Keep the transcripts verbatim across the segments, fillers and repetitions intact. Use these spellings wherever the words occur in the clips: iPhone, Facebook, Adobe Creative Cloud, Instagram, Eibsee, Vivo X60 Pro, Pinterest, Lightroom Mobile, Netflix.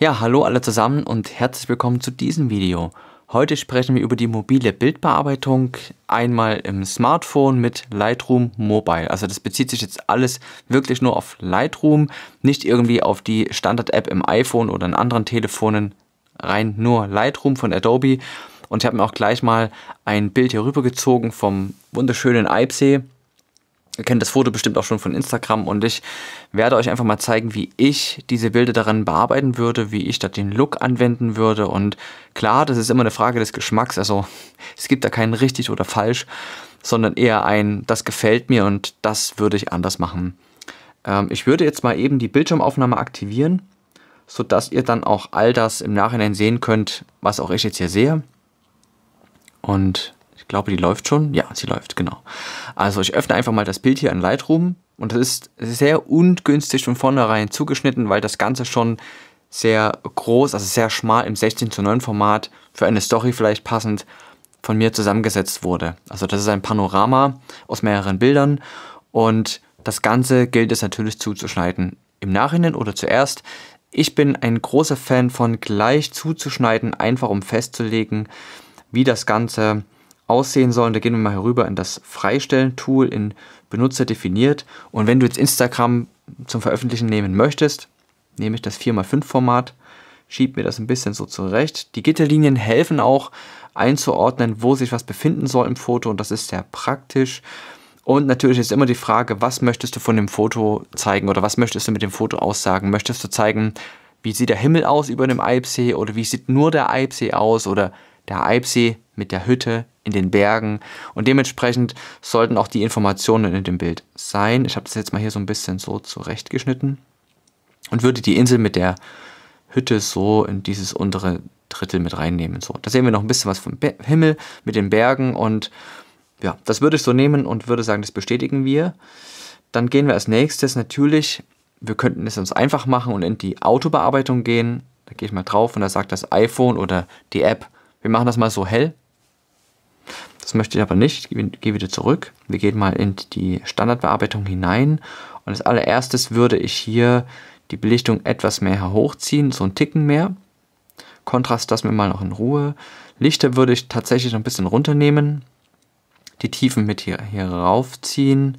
Ja, hallo alle zusammen und herzlich willkommen zu diesem Video. Heute sprechen wir über die mobile Bildbearbeitung, einmal im Smartphone mit Lightroom Mobile. Also das bezieht sich jetzt alles wirklich nur auf Lightroom, nicht irgendwie auf die Standard-App im iPhone oder in anderen Telefonen, rein nur Lightroom von Adobe. Und ich habe mir auch gleich mal ein Bild hier rübergezogen vom wunderschönen Eibsee. Ihr kennt das Foto bestimmt auch schon von Instagram und ich werde euch einfach mal zeigen, wie ich diese Bilder daran bearbeiten würde, wie ich da den Look anwenden würde. Und klar, das ist immer eine Frage des Geschmacks, also es gibt da keinen richtig oder falsch, sondern eher ein, das gefällt mir und das würde ich anders machen. Ähm, ich würde jetzt mal eben die Bildschirmaufnahme aktivieren, sodass ihr dann auch all das im Nachhinein sehen könnt, was auch ich jetzt hier sehe. Und ich glaube, die läuft schon. Ja, sie läuft, genau. Also ich öffne einfach mal das Bild hier in Lightroom. Und das ist sehr ungünstig von vornherein zugeschnitten, weil das Ganze schon sehr groß, also sehr schmal im sechzehn zu neun Format, für eine Story vielleicht passend, von mir zusammengesetzt wurde. Also das ist ein Panorama aus mehreren Bildern. Und das Ganze gilt es natürlich zuzuschneiden. Im Nachhinein oder zuerst. Ich bin ein großer Fan von gleich zuzuschneiden, einfach um festzulegen, wie das Ganze aussehen sollen. Da gehen wir mal herüber in das Freistellen-Tool, in Benutzer definiert. Und wenn du jetzt Instagram zum Veröffentlichen nehmen möchtest, nehme ich das vier mal fünf Format, schiebe mir das ein bisschen so zurecht. Die Gitterlinien helfen auch einzuordnen, wo sich was befinden soll im Foto, und das ist sehr praktisch. Und natürlich ist immer die Frage, was möchtest du von dem Foto zeigen oder was möchtest du mit dem Foto aussagen? Möchtest du zeigen, wie sieht der Himmel aus über dem Eibsee oder wie sieht nur der Eibsee aus oder der Eibsee mit der Hütte in den Bergen, und dementsprechend sollten auch die Informationen in dem Bild sein. Ich habe das jetzt mal hier so ein bisschen so zurechtgeschnitten und würde die Insel mit der Hütte so in dieses untere Drittel mit reinnehmen. So, da sehen wir noch ein bisschen was vom Be- Himmel mit den Bergen, und ja, das würde ich so nehmen und würde sagen, das bestätigen wir. Dann gehen wir als nächstes natürlich, wir könnten es uns einfach machen und in die Autobearbeitung gehen. Da gehe ich mal drauf und da sagt das iPhone oder die App, wir machen das mal so hell. Das möchte ich aber nicht. Ich gehe wieder zurück. Wir gehen mal in die Standardbearbeitung hinein. Und als allererstes würde ich hier die Belichtung etwas mehr hochziehen, so einen Ticken mehr. Kontrast lassen wir mal noch in Ruhe. Lichter würde ich tatsächlich noch ein bisschen runternehmen. Die Tiefen mit hier, hier raufziehen.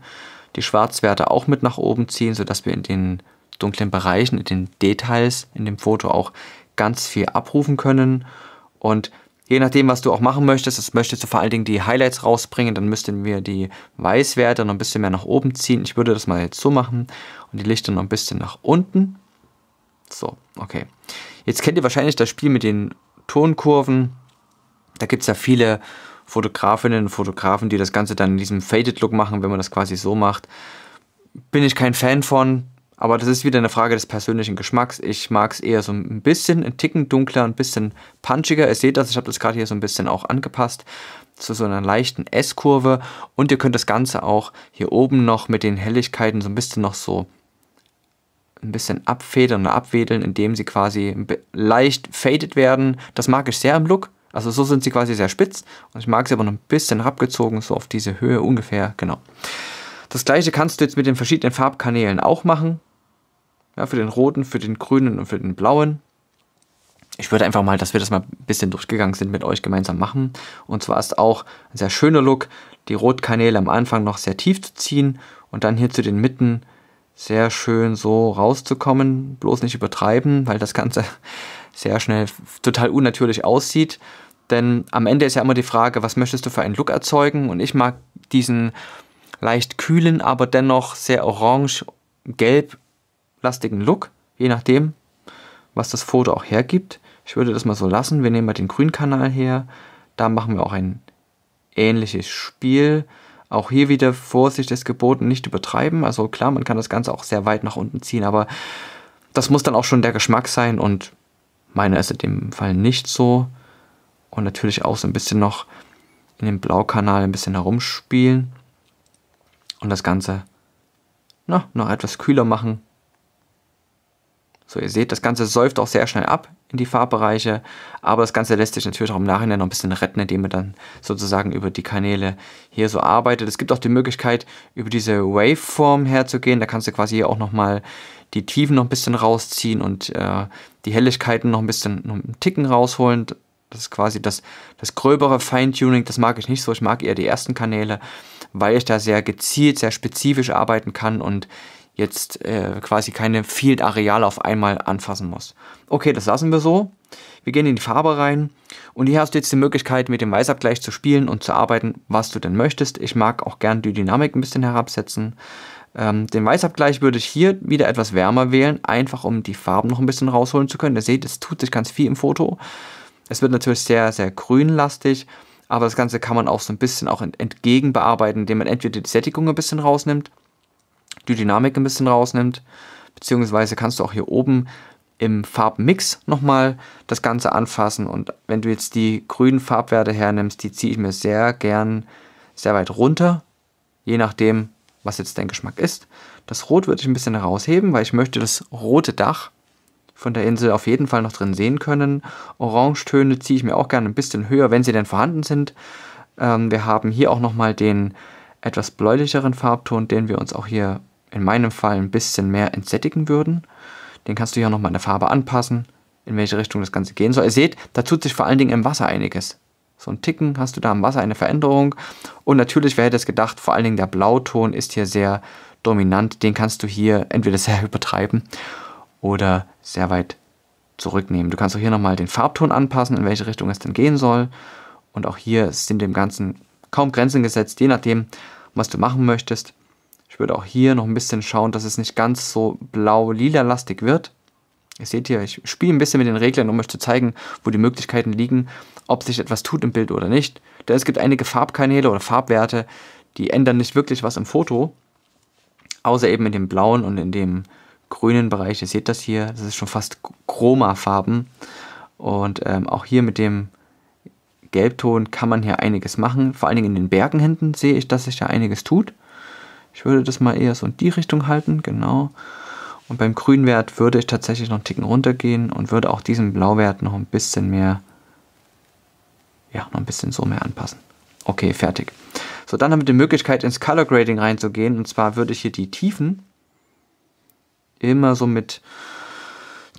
Die Schwarzwerte auch mit nach oben ziehen, sodass wir in den dunklen Bereichen, in den Details in dem Foto auch ganz viel abrufen können. Und je nachdem, was du auch machen möchtest, das möchtest du vor allen Dingen die Highlights rausbringen, dann müssten wir die Weißwerte noch ein bisschen mehr nach oben ziehen. Ich würde das mal jetzt so machen und die Lichter noch ein bisschen nach unten. So, okay. Jetzt kennt ihr wahrscheinlich das Spiel mit den Tonkurven. Da gibt es ja viele Fotografinnen und Fotografen, die das Ganze dann in diesem Faded-Look machen, wenn man das quasi so macht. Bin ich kein Fan von. Aber das ist wieder eine Frage des persönlichen Geschmacks. Ich mag es eher so ein bisschen, ein Ticken dunkler, ein bisschen punchiger. Ihr seht das, ich habe das gerade hier so ein bisschen auch angepasst zu so einer leichten S-Kurve. Und ihr könnt das Ganze auch hier oben noch mit den Helligkeiten so ein bisschen noch so ein bisschen abfedern oder abwedeln, indem sie quasi leicht faded werden. Das mag ich sehr im Look. Also so sind sie quasi sehr spitz. Und ich mag sie aber noch ein bisschen herabgezogen, so auf diese Höhe ungefähr, genau. Das Gleiche kannst du jetzt mit den verschiedenen Farbkanälen auch machen. Ja, für den roten, für den grünen und für den blauen. Ich würde einfach mal, dass wir das mal ein bisschen durchgegangen sind, mit euch gemeinsam machen. Und zwar ist auch ein sehr schöner Look, die Rotkanäle am Anfang noch sehr tief zu ziehen und dann hier zu den Mitten sehr schön so rauszukommen. Bloß nicht übertreiben, weil das Ganze sehr schnell total unnatürlich aussieht. Denn am Ende ist ja immer die Frage, was möchtest du für einen Look erzeugen? Und ich mag diesen leicht kühlen, aber dennoch sehr orange-gelb lastigen Look, je nachdem, was das Foto auch hergibt. Ich würde das mal so lassen. Wir nehmen mal den Grünkanal her. Da machen wir auch ein ähnliches Spiel. Auch hier wieder Vorsicht ist geboten, nicht übertreiben. Also klar, man kann das Ganze auch sehr weit nach unten ziehen, aber das muss dann auch schon der Geschmack sein, und meiner ist in dem Fall nicht so. Und natürlich auch so ein bisschen noch in dem Blaukanal ein bisschen herumspielen und das Ganze na, noch etwas kühler machen. So, ihr seht, das Ganze säuft auch sehr schnell ab in die Farbbereiche, aber das Ganze lässt sich natürlich auch im Nachhinein noch ein bisschen retten, indem man dann sozusagen über die Kanäle hier so arbeitet. Es gibt auch die Möglichkeit, über diese Waveform herzugehen, da kannst du quasi hier auch nochmal die Tiefen noch ein bisschen rausziehen und äh, die Helligkeiten noch ein bisschen noch einen Ticken rausholen. Das ist quasi das, das gröbere Feintuning, das mag ich nicht so, ich mag eher die ersten Kanäle, weil ich da sehr gezielt, sehr spezifisch arbeiten kann und jetzt äh, quasi keine vielen Areale auf einmal anfassen muss. Okay, das lassen wir so. Wir gehen in die Farbe rein und hier hast du jetzt die Möglichkeit, mit dem Weißabgleich zu spielen und zu arbeiten, was du denn möchtest. Ich mag auch gern die Dynamik ein bisschen herabsetzen. Ähm, den Weißabgleich würde ich hier wieder etwas wärmer wählen, einfach um die Farben noch ein bisschen rausholen zu können. Ihr seht, es tut sich ganz viel im Foto. Es wird natürlich sehr, sehr grünlastig, aber das Ganze kann man auch so ein bisschen auch entgegen bearbeiten, indem man entweder die Sättigung ein bisschen rausnimmt, die Dynamik ein bisschen rausnimmt, beziehungsweise kannst du auch hier oben im Farbmix nochmal das Ganze anfassen. Und wenn du jetzt die grünen Farbwerte hernimmst, die ziehe ich mir sehr gern sehr weit runter, je nachdem, was jetzt dein Geschmack ist. Das Rot würde ich ein bisschen herausheben, weil ich möchte das rote Dach von der Insel auf jeden Fall noch drin sehen können. Orangetöne ziehe ich mir auch gerne ein bisschen höher, wenn sie denn vorhanden sind. Ähm, wir haben hier auch nochmal den etwas bläulicheren Farbton, den wir uns auch hier in meinem Fall ein bisschen mehr entsättigen würden. Den kannst du hier nochmal in der Farbe anpassen, in welche Richtung das Ganze gehen soll. Ihr seht, da tut sich vor allen Dingen im Wasser einiges. So ein Ticken hast du da im Wasser eine Veränderung. Und natürlich, wer hätte es gedacht, vor allen Dingen der Blauton ist hier sehr dominant. Den kannst du hier entweder sehr übertreiben oder sehr weit zurücknehmen. Du kannst auch hier nochmal den Farbton anpassen, in welche Richtung es denn gehen soll. Und auch hier sind dem Ganzen kaum Grenzen gesetzt, je nachdem, was du machen möchtest. Ich würde auch hier noch ein bisschen schauen, dass es nicht ganz so blau-lila-lastig wird. Ihr seht hier, ich spiele ein bisschen mit den Reglern, um euch zu zeigen, wo die Möglichkeiten liegen, ob sich etwas tut im Bild oder nicht. Denn es gibt einige Farbkanäle oder Farbwerte, die ändern nicht wirklich was im Foto, außer eben in dem blauen und in dem grünen Bereich. Ihr seht das hier, das ist schon fast Chroma-Farben. Und ähm, auch hier mit dem Gelbton kann man hier einiges machen. Vor allen Dingen in den Bergen hinten sehe ich, dass sich da einiges tut. Ich würde das mal eher so in die Richtung halten, genau. Und beim Grünwert würde ich tatsächlich noch einen Ticken runtergehen und würde auch diesen Blauwert noch ein bisschen mehr, ja, noch ein bisschen so mehr anpassen. Okay, fertig. So, dann haben wir die Möglichkeit, ins Color Grading reinzugehen. Und zwar würde ich hier die Tiefen immer so mit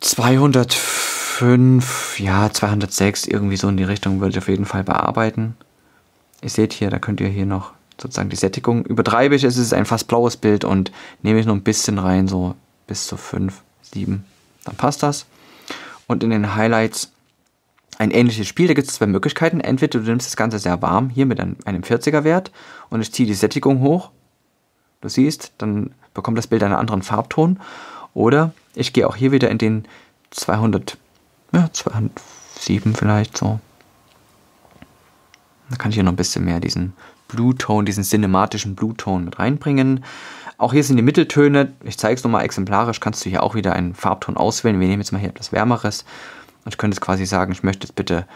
zweihundertfünf, ja, zweihundertsechs, irgendwie so in die Richtung würde ich auf jeden Fall bearbeiten. Ihr seht hier, da könnt ihr hier noch sozusagen die Sättigung. Übertreibe ich, es ist ein fast blaues Bild und nehme ich noch ein bisschen rein, so bis zu fünf, sieben, dann passt das. Und in den Highlights ein ähnliches Spiel, da gibt es zwei Möglichkeiten. Entweder du nimmst das Ganze sehr warm, hier mit einem vierziger Wert und ich ziehe die Sättigung hoch. Du siehst, dann bekommt das Bild einen anderen Farbton. Oder ich gehe auch hier wieder in den zweihundert, ja, zweihundertsieben vielleicht so. Dann kann ich hier noch ein bisschen mehr diesen Blue-Tone, diesen cinematischen Blue-Tone mit reinbringen. Auch hier sind die Mitteltöne. Ich zeige es nochmal exemplarisch. Kannst du hier auch wieder einen Farbton auswählen. Wir nehmen jetzt mal hier etwas Wärmeres. Und ich könnte jetzt quasi sagen, ich möchte es bitte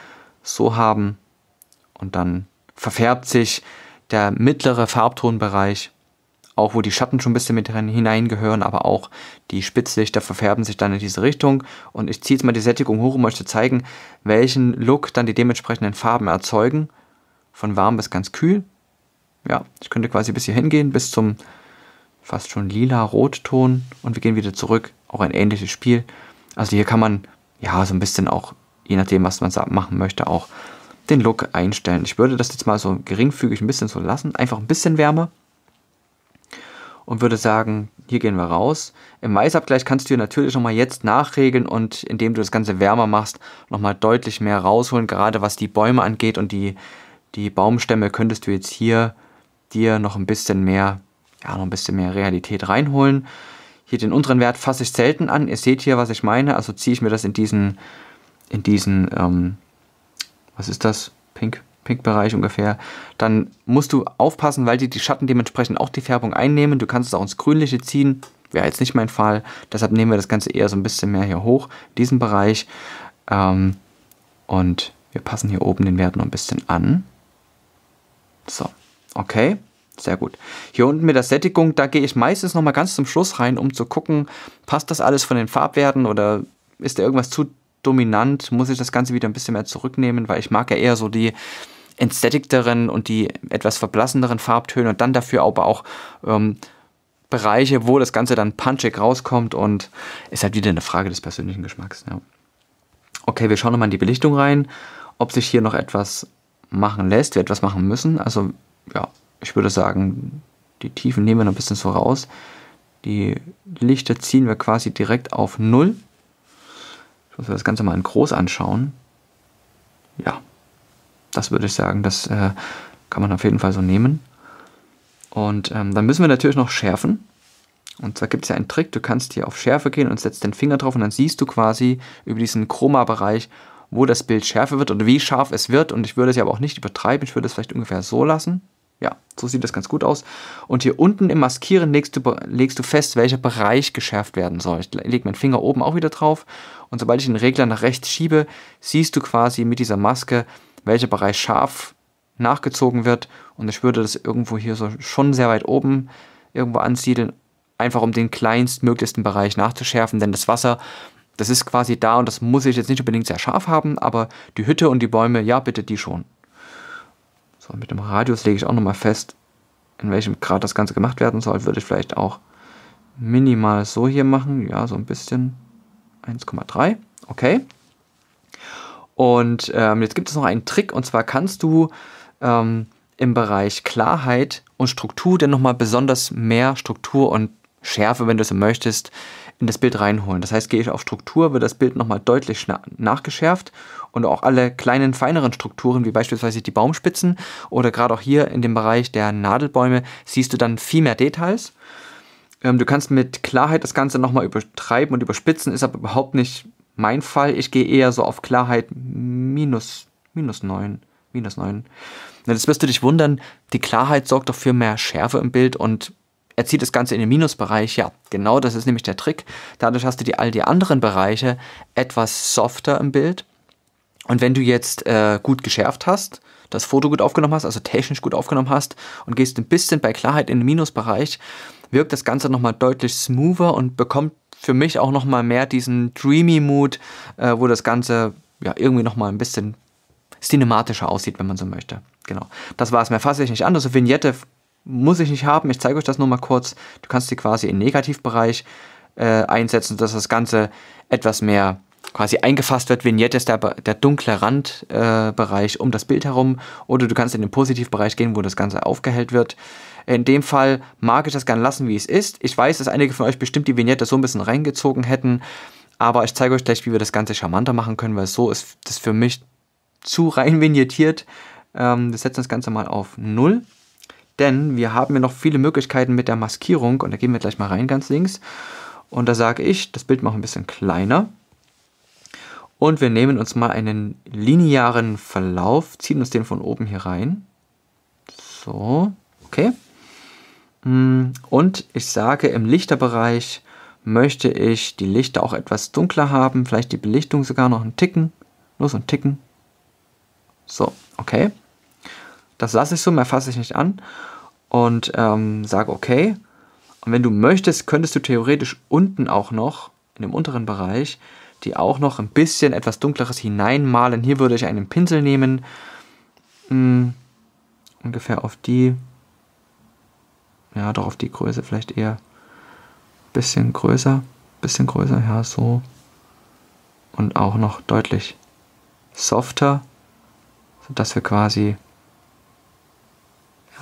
so haben. Und dann verfärbt sich der mittlere Farbtonbereich, auch wo die Schatten schon ein bisschen mit hineingehören, aber auch die Spitzlichter verfärben sich dann in diese Richtung. Und ich ziehe jetzt mal die Sättigung hoch, um euch zu zeigen, welchen Look dann die dementsprechenden Farben erzeugen. Von warm bis ganz kühl. Ja, ich könnte quasi bis hier hingehen, bis zum fast schon lila Rotton. Und wir gehen wieder zurück, auch ein ähnliches Spiel. Also hier kann man, ja, so ein bisschen auch, je nachdem, was man machen möchte, auch den Look einstellen. Ich würde das jetzt mal so geringfügig ein bisschen so lassen, einfach ein bisschen Wärme. Und würde sagen, hier gehen wir raus. Im Weißabgleich kannst du natürlich nochmal jetzt nachregeln und indem du das Ganze wärmer machst, nochmal deutlich mehr rausholen, gerade was die Bäume angeht und die, die Baumstämme könntest du jetzt hier dir noch ein bisschen mehr, ja, noch ein bisschen mehr Realität reinholen. Hier den unteren Wert fasse ich selten an. Ihr seht hier, was ich meine. Also ziehe ich mir das in diesen, in diesen, ähm, was ist das? Pink, Pink-Bereich ungefähr. Dann musst du aufpassen, weil die, die Schatten dementsprechend auch die Färbung einnehmen. Du kannst es auch ins Grünliche ziehen. Wäre jetzt nicht mein Fall. Deshalb nehmen wir das Ganze eher so ein bisschen mehr hier hoch, diesen Bereich. Ähm, und wir passen hier oben den Wert noch ein bisschen an. So, okay. Sehr gut. Hier unten mit der Sättigung, da gehe ich meistens nochmal ganz zum Schluss rein, um zu gucken, passt das alles von den Farbwerten oder ist da irgendwas zu dominant? Muss ich das Ganze wieder ein bisschen mehr zurücknehmen, weil ich mag ja eher so die entsättigteren und die etwas verblassenderen Farbtöne und dann dafür aber auch ähm, Bereiche, wo das Ganze dann punchig rauskommt, und ist halt wieder eine Frage des persönlichen Geschmacks. Ja. Okay, wir schauen nochmal in die Belichtung rein, ob sich hier noch etwas machen lässt, wir etwas machen müssen. Also ja, ich würde sagen, die Tiefen nehmen wir noch ein bisschen so raus. Die Lichter ziehen wir quasi direkt auf null. Ich muss mir das Ganze mal in groß anschauen. Ja, das würde ich sagen, das äh, kann man auf jeden Fall so nehmen. Und ähm, dann müssen wir natürlich noch schärfen. Und zwar gibt es ja einen Trick, du kannst hier auf Schärfe gehen und setzt den Finger drauf und dann siehst du quasi über diesen Chroma-Bereich, wo das Bild schärfer wird oder wie scharf es wird. Und ich würde es ja aber auch nicht übertreiben, ich würde es vielleicht ungefähr so lassen. Ja, so sieht das ganz gut aus. Und hier unten im Maskieren legst du, legst du fest, welcher Bereich geschärft werden soll. Ich lege meinen Finger oben auch wieder drauf und sobald ich den Regler nach rechts schiebe, siehst du quasi mit dieser Maske, welcher Bereich scharf nachgezogen wird. Und ich würde das irgendwo hier so schon sehr weit oben irgendwo ansiedeln, einfach um den kleinstmöglichsten Bereich nachzuschärfen, denn das Wasser, das ist quasi da und das muss ich jetzt nicht unbedingt sehr scharf haben, aber die Hütte und die Bäume, ja bitte, die schon. So, mit dem Radius lege ich auch nochmal fest, in welchem Grad das Ganze gemacht werden soll. Würde ich vielleicht auch minimal so hier machen. Ja, so ein bisschen. eins Komma drei. Okay. Und ähm, jetzt gibt es noch einen Trick. Und zwar kannst du ähm, im Bereich Klarheit und Struktur dann nochmal besonders mehr Struktur und Schärfe, wenn du es möchtest, in das Bild reinholen. Das heißt, gehe ich auf Struktur, wird das Bild nochmal deutlich nachgeschärft und auch alle kleinen, feineren Strukturen, wie beispielsweise die Baumspitzen oder gerade auch hier in dem Bereich der Nadelbäume, siehst du dann viel mehr Details. Ähm, du kannst mit Klarheit das Ganze nochmal übertreiben und überspitzen, ist aber überhaupt nicht mein Fall. Ich gehe eher so auf Klarheit minus, minus neun. Minus neun. Jetzt wirst du dich wundern, die Klarheit sorgt doch für mehr Schärfe im Bild und er zieht das Ganze in den Minusbereich. Ja, genau, das ist nämlich der Trick. Dadurch hast du die, all die anderen Bereiche etwas softer im Bild. Und wenn du jetzt äh, gut geschärft hast, das Foto gut aufgenommen hast, also technisch gut aufgenommen hast und gehst ein bisschen bei Klarheit in den Minusbereich, wirkt das Ganze nochmal deutlich smoother und bekommt für mich auch nochmal mehr diesen Dreamy-Mood, äh, wo das Ganze ja irgendwie nochmal ein bisschen cinematischer aussieht, wenn man so möchte. Genau, das war es. Mehr fasse ich nicht an. Also Vignette muss ich nicht haben, ich zeige euch das nur mal kurz. Du kannst sie quasi im Negativbereich äh, einsetzen, dass das Ganze etwas mehr quasi eingefasst wird. Vignette ist der, der dunkle Randbereich äh, um das Bild herum. Oder du kannst in den Positivbereich gehen, wo das Ganze aufgehellt wird. In dem Fall mag ich das gerne lassen, wie es ist. Ich weiß, dass einige von euch bestimmt die Vignette so ein bisschen reingezogen hätten. Aber ich zeige euch gleich, wie wir das Ganze charmanter machen können, weil so ist das für mich zu rein vignettiert. Ähm, wir setzen das Ganze mal auf null. Denn wir haben ja noch viele Möglichkeiten mit der Maskierung. Und da gehen wir gleich mal rein, ganz links. Und da sage ich, das Bild machen wir ein bisschen kleiner. Und wir nehmen uns mal einen linearen Verlauf, ziehen uns den von oben hier rein. So, okay. Und ich sage, im Lichterbereich möchte ich die Lichter auch etwas dunkler haben. Vielleicht die Belichtung sogar noch einen Ticken. Nur so einen Ticken. So, okay. Das lasse ich so, mehr fasse ich nicht an und ähm, sage okay. Und wenn du möchtest, könntest du theoretisch unten auch noch, in dem unteren Bereich, die auch noch ein bisschen etwas Dunkleres hineinmalen. Hier würde ich einen Pinsel nehmen, mh, ungefähr auf die, ja doch auf die Größe vielleicht eher, bisschen größer, bisschen größer, ja so. Und auch noch deutlich softer, sodass wir quasi...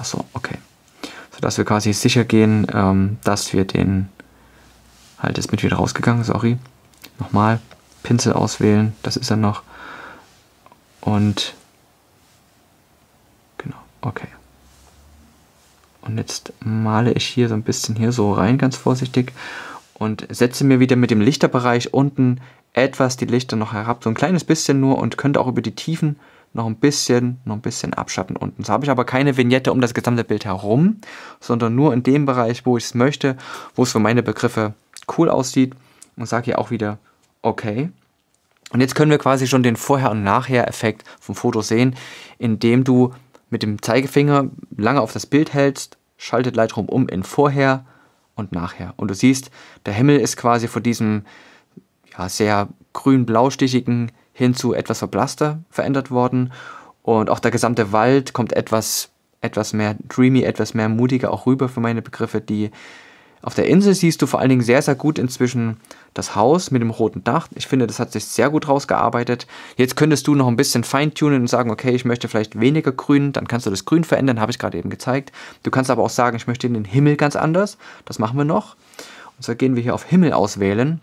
Achso, okay. Sodass wir quasi sicher gehen, ähm, dass wir den... Halt, ist mit wieder rausgegangen, sorry. Nochmal. Pinsel auswählen, das ist er noch. Und... Genau, okay. Und jetzt male ich hier so ein bisschen hier so rein, ganz vorsichtig. Und setze mir wieder mit dem Lichterbereich unten etwas die Lichter noch herab. So ein kleines bisschen nur und könnte auch über die Tiefen... noch ein bisschen, noch ein bisschen abschatten unten. So habe ich aber keine Vignette um das gesamte Bild herum, sondern nur in dem Bereich, wo ich es möchte, wo es für meine Begriffe cool aussieht, und sage hier auch wieder okay. Und jetzt können wir quasi schon den Vorher- und Nachher-Effekt vom Foto sehen, indem du mit dem Zeigefinger lange auf das Bild hältst schaltet Lightroom um in Vorher und Nachher. Und du siehst, der Himmel ist quasi von diesem ja, sehr grün-blau-stichigen hin zu etwas verblasster verändert worden. Und auch der gesamte Wald kommt etwas, etwas mehr dreamy, etwas mehr mutiger auch rüber für meine Begriffe. Die auf der Insel siehst du vor allen Dingen sehr, sehr gut inzwischen das Haus mit dem roten Dach. Ich finde, das hat sich sehr gut rausgearbeitet. Jetzt könntest du noch ein bisschen feintunen und sagen, okay, ich möchte vielleicht weniger grün. Dann kannst du das Grün verändern, habe ich gerade eben gezeigt. Du kannst aber auch sagen, ich möchte den Himmel ganz anders. Das machen wir noch. Und so gehen wir hier auf Himmel auswählen.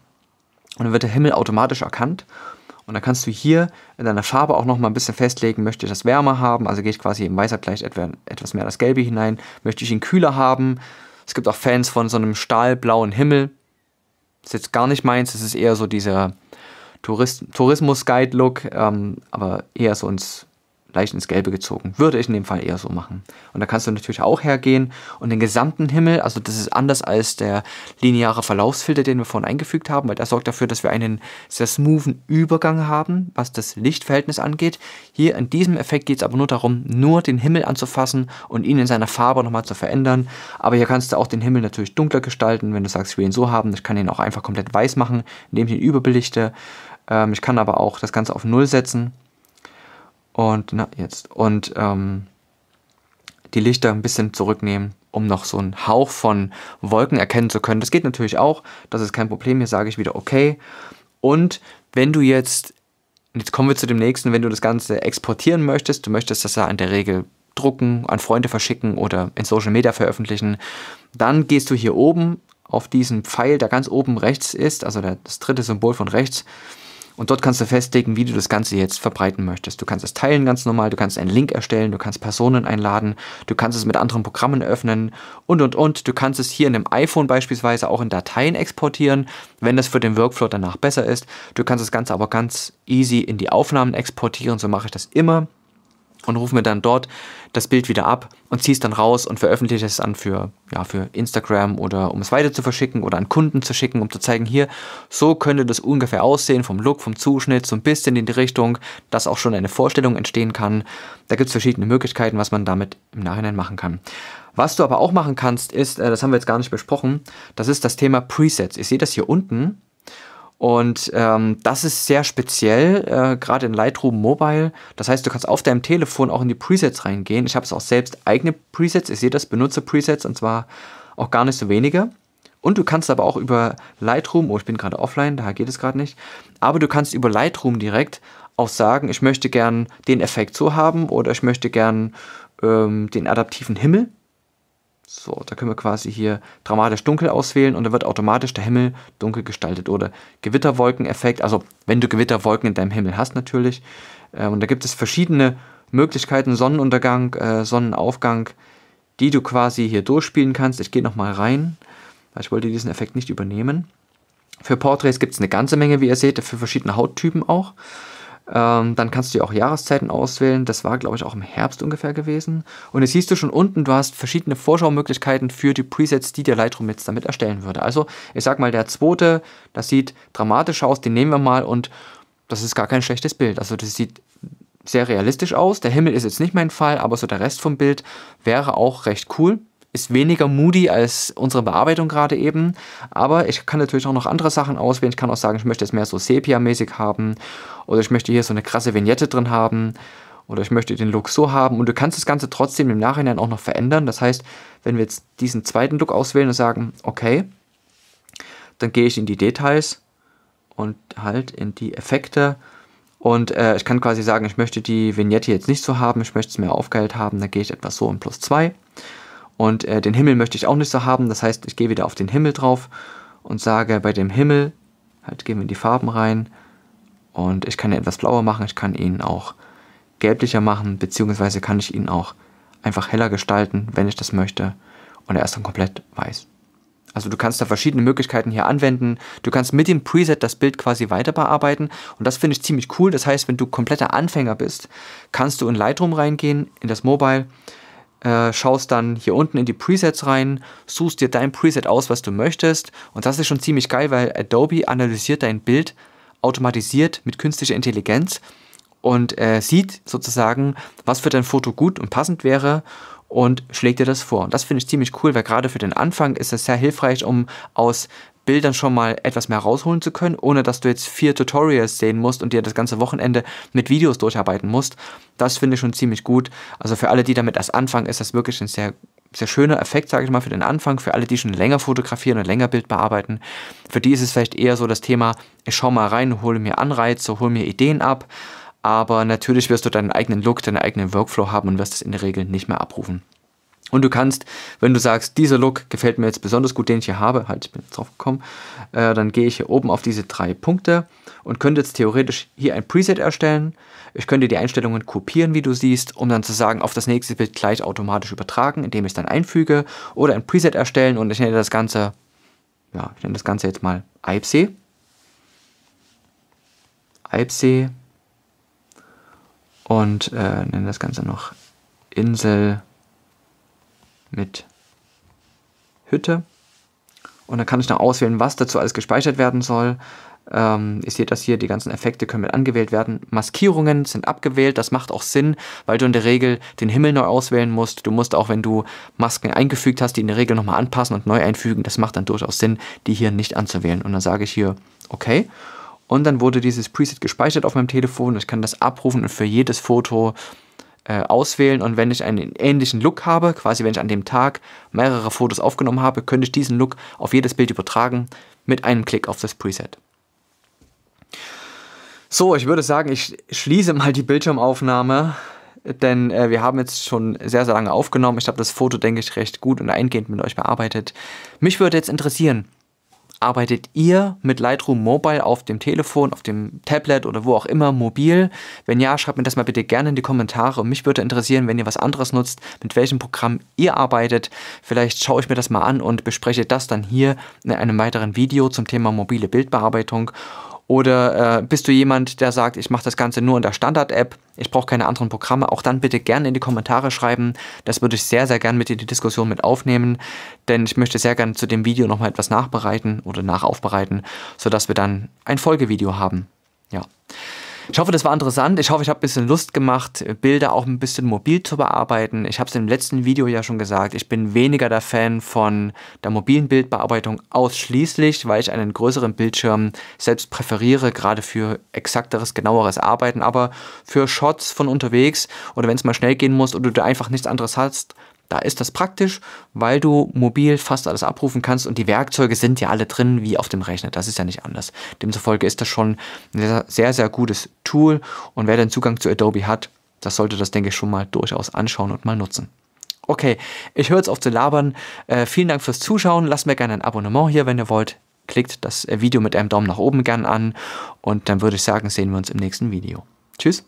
Und dann wird der Himmel automatisch erkannt. Und dann kannst du hier in deiner Farbe auch noch mal ein bisschen festlegen, möchte ich das wärmer haben, also geht quasi im Weißer gleich etwas mehr das Gelbe hinein, möchte ich ihn kühler haben. Es gibt auch Fans von so einem stahlblauen Himmel. Ist jetzt gar nicht meins, es ist eher so dieser Tourist Tourismus-Guide-Look, ähm, aber eher so ins, leicht ins Gelbe gezogen. Würde ich in dem Fall eher so machen. Und da kannst du natürlich auch hergehen und den gesamten Himmel, also das ist anders als der lineare Verlaufsfilter, den wir vorhin eingefügt haben, weil der sorgt dafür, dass wir einen sehr smoothen Übergang haben, was das Lichtverhältnis angeht. Hier in diesem Effekt geht es aber nur darum, nur den Himmel anzufassen und ihn in seiner Farbe nochmal zu verändern. Aber hier kannst du auch den Himmel natürlich dunkler gestalten, wenn du sagst, ich will ihn so haben. Ich kann ihn auch einfach komplett weiß machen, indem ich ihn überbelichte. Ähm, ich kann aber auch das Ganze auf Null setzen. Und na, jetzt. Und ähm, die Lichter ein bisschen zurücknehmen, um noch so einen Hauch von Wolken erkennen zu können. Das geht natürlich auch. Das ist kein Problem. Hier sage ich wieder okay. Und wenn du jetzt, jetzt kommen wir zu dem nächsten, wenn du das Ganze exportieren möchtest, du möchtest das ja in der Regel drucken, an Freunde verschicken oder in Social Media veröffentlichen, dann gehst du hier oben auf diesen Pfeil, der ganz oben rechts ist, also der, das dritte Symbol von rechts. Und dort kannst du festlegen, wie du das Ganze jetzt verbreiten möchtest. Du kannst es teilen ganz normal, du kannst einen Link erstellen, du kannst Personen einladen, du kannst es mit anderen Programmen öffnen und, und, und. Du kannst es hier in einem iPhone beispielsweise auch in Dateien exportieren, wenn das für den Workflow danach besser ist. Du kannst das Ganze aber ganz easy in die Aufnahmen exportieren, so mache ich das immer. Und rufe mir dann dort das Bild wieder ab und ziehe es dann raus und veröffentliche es dann für, ja, für Instagram oder um es weiter zu verschicken oder an Kunden zu schicken, um zu zeigen, hier, so könnte das ungefähr aussehen, vom Look, vom Zuschnitt, so ein bisschen in die Richtung, dass auch schon eine Vorstellung entstehen kann. Da gibt es verschiedene Möglichkeiten, was man damit im Nachhinein machen kann. Was du aber auch machen kannst, ist, das haben wir jetzt gar nicht besprochen, das ist das Thema Presets. Ich sehe das hier unten. Und ähm, das ist sehr speziell, äh, gerade in Lightroom Mobile. Das heißt, du kannst auf deinem Telefon auch in die Presets reingehen. Ich habe es auch selbst eigene Presets. Ich sehe das, benutze Presets und zwar auch gar nicht so wenige. Und du kannst aber auch über Lightroom, oh, ich bin gerade offline, daher geht es gerade nicht. Aber du kannst über Lightroom direkt auch sagen, ich möchte gern den Effekt so haben oder ich möchte gern ähm, den adaptiven Himmel. So, da können wir quasi hier dramatisch dunkel auswählen und dann wird automatisch der Himmel dunkel gestaltet. Oder Gewitterwolkeneffekt, also wenn du Gewitterwolken in deinem Himmel hast natürlich. Und da gibt es verschiedene Möglichkeiten, Sonnenuntergang, äh, Sonnenaufgang, die du quasi hier durchspielen kannst. Ich gehe nochmal rein, weil ich wollte diesen Effekt nicht übernehmen. Für Porträts gibt es eine ganze Menge, wie ihr seht, für verschiedene Hauttypen auch. Dann kannst du auch Jahreszeiten auswählen. Das war, glaube ich, auch im Herbst ungefähr gewesen. Und jetzt siehst du schon unten, du hast verschiedene Vorschaumöglichkeiten für die Presets, die der Lightroom jetzt damit erstellen würde. Also, ich sag mal, der zweite, das sieht dramatisch aus, den nehmen wir mal und das ist gar kein schlechtes Bild. Also, das sieht sehr realistisch aus. Der Himmel ist jetzt nicht mein Fall, aber so der Rest vom Bild wäre auch recht cool. Ist weniger moody als unsere Bearbeitung gerade eben, aber ich kann natürlich auch noch andere Sachen auswählen. Ich kann auch sagen, ich möchte es mehr so Sepia-mäßig haben oder ich möchte hier so eine krasse Vignette drin haben oder ich möchte den Look so haben. Und du kannst das Ganze trotzdem im Nachhinein auch noch verändern. Das heißt, wenn wir jetzt diesen zweiten Look auswählen und sagen, okay, dann gehe ich in die Details und halt in die Effekte. Und äh, ich kann quasi sagen, ich möchte die Vignette jetzt nicht so haben, ich möchte es mehr aufgeheilt haben, dann gehe ich etwas so in plus zwei. Und äh, den Himmel möchte ich auch nicht so haben, das heißt, ich gehe wieder auf den Himmel drauf und sage, bei dem Himmel, halt gehen wir in die Farben rein und ich kann ihn etwas blauer machen, ich kann ihn auch gelblicher machen, beziehungsweise kann ich ihn auch einfach heller gestalten, wenn ich das möchte und er ist dann komplett weiß. Also du kannst da verschiedene Möglichkeiten hier anwenden, du kannst mit dem Preset das Bild quasi weiter bearbeiten und das finde ich ziemlich cool, das heißt, wenn du kompletter Anfänger bist, kannst du in Lightroom reingehen, in das Mobile, Äh, schaust dann hier unten in die Presets rein, suchst dir dein Preset aus, was du möchtest und das ist schon ziemlich geil, weil Adobe analysiert dein Bild automatisiert mit künstlicher Intelligenz und äh, sieht sozusagen, was für dein Foto gut und passend wäre und schlägt dir das vor. Und das finde ich ziemlich cool, weil gerade für den Anfang ist das sehr hilfreich, um aus Bildern schon mal etwas mehr rausholen zu können, ohne dass du jetzt vier Tutorials sehen musst und dir das ganze Wochenende mit Videos durcharbeiten musst. Das finde ich schon ziemlich gut. Also für alle, die damit erst anfangen, ist das wirklich ein sehr, sehr schöner Effekt, sage ich mal, für den Anfang. Für alle, die schon länger fotografieren und länger Bild bearbeiten, für die ist es vielleicht eher so das Thema, ich schaue mal rein, hole mir Anreize, hole mir Ideen ab. Aber natürlich wirst du deinen eigenen Look, deinen eigenen Workflow haben und wirst es in der Regel nicht mehr abrufen. Und du kannst, wenn du sagst, dieser Look gefällt mir jetzt besonders gut, den ich hier habe, halt, ich bin jetzt drauf gekommen, äh, dann gehe ich hier oben auf diese drei Punkte und könnte jetzt theoretisch hier ein Preset erstellen. Ich könnte die Einstellungen kopieren, wie du siehst, um dann zu sagen, auf das nächste Bild gleich automatisch übertragen, indem ich es dann einfüge, oder ein Preset erstellen und ich nenne das Ganze, ja, ich nenne das Ganze jetzt mal Eibsee. Eibsee und äh, nenne das Ganze noch Insel mit Hütte, und dann kann ich noch auswählen, was dazu alles gespeichert werden soll. Ähm, ihr seht das hier, die ganzen Effekte können mit angewählt werden. Maskierungen sind abgewählt, das macht auch Sinn, weil du in der Regel den Himmel neu auswählen musst. Du musst auch, wenn du Masken eingefügt hast, die in der Regel nochmal anpassen und neu einfügen. Das macht dann durchaus Sinn, die hier nicht anzuwählen. Und dann sage ich hier, okay. Und dann wurde dieses Preset gespeichert auf meinem Telefon. Ich kann das abrufen und für jedes Foto auswählen, und wenn ich einen ähnlichen Look habe, quasi wenn ich an dem Tag mehrere Fotos aufgenommen habe, könnte ich diesen Look auf jedes Bild übertragen mit einem Klick auf das Preset. So, ich würde sagen, ich schließe mal die Bildschirmaufnahme, denn äh, wir haben jetzt schon sehr, sehr lange aufgenommen. Ich habe das Foto, denke ich, recht gut und eingehend mit euch bearbeitet. Mich würde jetzt interessieren, arbeitet ihr mit Lightroom Mobile auf dem Telefon, auf dem Tablet oder wo auch immer, mobil? Wenn ja, schreibt mir das mal bitte gerne in die Kommentare. Mich würde interessieren, wenn ihr was anderes nutzt, mit welchem Programm ihr arbeitet. Vielleicht schaue ich mir das mal an und bespreche das dann hier in einem weiteren Video zum Thema mobile Bildbearbeitung. Oder äh, bist du jemand, der sagt, ich mache das Ganze nur in der Standard-App, ich brauche keine anderen Programme? Auch dann bitte gerne in die Kommentare schreiben. Das würde ich sehr, sehr gerne mit in die Diskussion mit aufnehmen, denn ich möchte sehr gerne zu dem Video nochmal etwas nachbereiten oder nachaufbereiten, sodass wir dann ein Folgevideo haben. Ja. Ich hoffe, das war interessant. Ich hoffe, ich habe ein bisschen Lust gemacht, Bilder auch ein bisschen mobil zu bearbeiten. Ich habe es im letzten Video ja schon gesagt, ich bin weniger der Fan von der mobilen Bildbearbeitung ausschließlich, weil ich einen größeren Bildschirm selbst präferiere, gerade für exakteres, genaueres Arbeiten. Aber für Shots von unterwegs oder wenn es mal schnell gehen muss oder du einfach nichts anderes hast, da ist das praktisch, weil du mobil fast alles abrufen kannst und die Werkzeuge sind ja alle drin, wie auf dem Rechner. Das ist ja nicht anders. Demzufolge ist das schon ein sehr, sehr gutes Tool, und wer den Zugang zu Adobe hat, das sollte das, denke ich, schon mal durchaus anschauen und mal nutzen. Okay, ich höre jetzt auf zu labern. Äh, vielen Dank fürs Zuschauen. Lasst mir gerne ein Abonnement hier, wenn ihr wollt. Klickt das Video mit einem Daumen nach oben gern an, und dann würde ich sagen, sehen wir uns im nächsten Video. Tschüss.